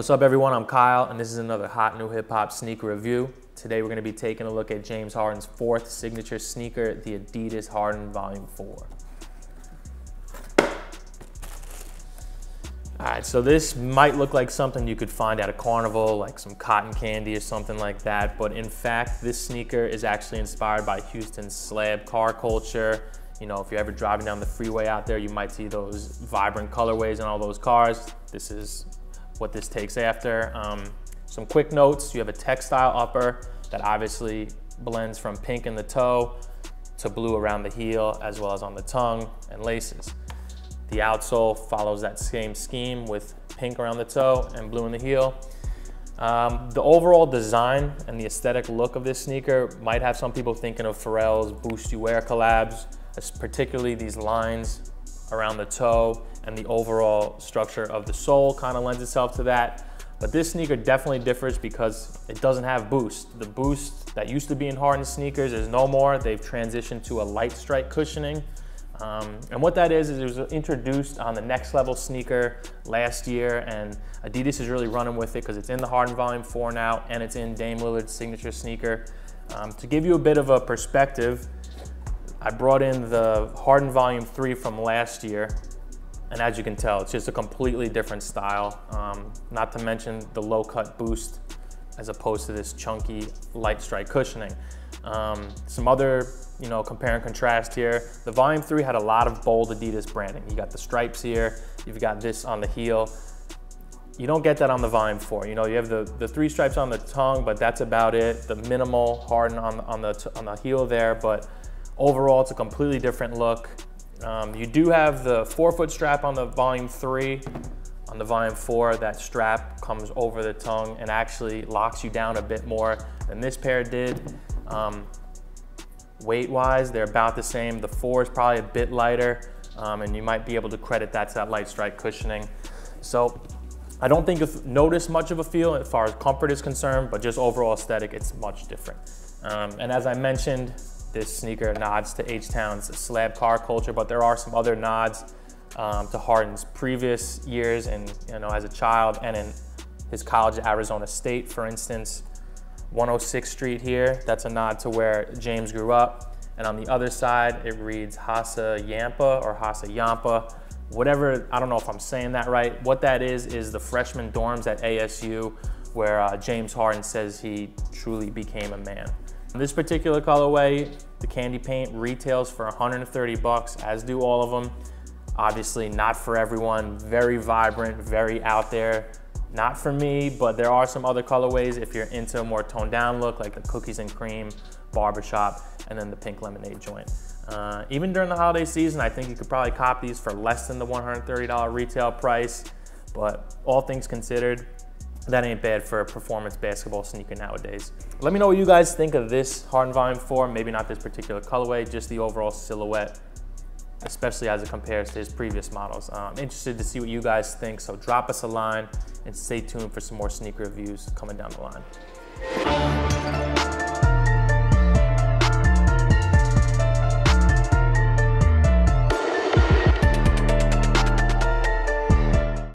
What's up everyone, I'm Kyle, and this is another hot new hip hop sneaker review. Today we're gonna be taking a look at James Harden's fourth signature sneaker, the Adidas Harden Volume 4. All right, so this might look like something you could find at a carnival, like some cotton candy or something like that, but in fact, this sneaker is actually inspired by Houston's slab car culture. You know, if you're ever driving down the freeway out there, you might see those vibrant colorways and all those cars. This is what this takes after. Some quick notes: you have a textile upper that obviously blends from pink in the toe to blue around the heel, as well as on the tongue and laces. The outsole follows that same scheme with pink around the toe and blue in the heel. The overall design and the aesthetic look of this sneaker might have some people thinking of Pharrell's Boost You Wear collabs, particularly these lines around the toe and the overall structure of the sole kind of lends itself to that. But this sneaker definitely differs because it doesn't have boost. The boost that used to be in Harden sneakers is no more. They've transitioned to a light strike cushioning. And what that is it was introduced on the Next Level sneaker last year, and Adidas is really running with it because it's in the Harden Volume 4 now, and it's in Dame Lillard's signature sneaker. To give you a bit of a perspective, I brought in the Harden Volume 3 from last year, and as you can tell, it's just a completely different style. Not to mention the low cut boost as opposed to this chunky light strike cushioning. Some other, compare and contrast here. The Volume 3 had a lot of bold Adidas branding. You got the stripes here, you've got this on the heel. You don't get that on the Volume 4. You know, you have the three stripes on the tongue, but that's about it. The minimal Harden on the heel there, but overall, it's a completely different look. You do have the 4-foot strap on the Volume 3. On the Volume 4, that strap comes over the tongue and actually locks you down a bit more than this pair did. Weight-wise, they're about the same. The 4 is probably a bit lighter, and you might be able to credit that to that light strike cushioning. So I don't think you've noticed much of a feel as far as comfort is concerned, but just overall aesthetic, it's much different. And as I mentioned, this sneaker nods to H-Town's slab car culture, but there are some other nods to Harden's previous years and, as a child and in his college at Arizona State, for instance. 106th Street here, that's a nod to where James grew up. And on the other side, it reads Hassayampa or Hassayampa, whatever, I don't know if I'm saying that right. What that is the freshman dorms at ASU where James Harden says he truly became a man. This particular colorway, the Candy Paint, retails for 130 bucks, as do all of them. Obviously not for everyone, very vibrant, very out there. Not for me, but there are some other colorways if you're into a more toned down look, like the Cookies and Cream, Barbershop, and then the Pink Lemonade joint. Even during the holiday season, I think you could probably cop these for less than the $130 retail price, but all things considered, that ain't bad for a performance basketball sneaker nowadays. Let me know what you guys think of this Harden Volume 4, maybe not this particular colorway, just the overall silhouette, especially as it compares to his previous models. I'm interested to see what you guys think, so drop us a line and stay tuned for some more sneaker reviews coming down the line.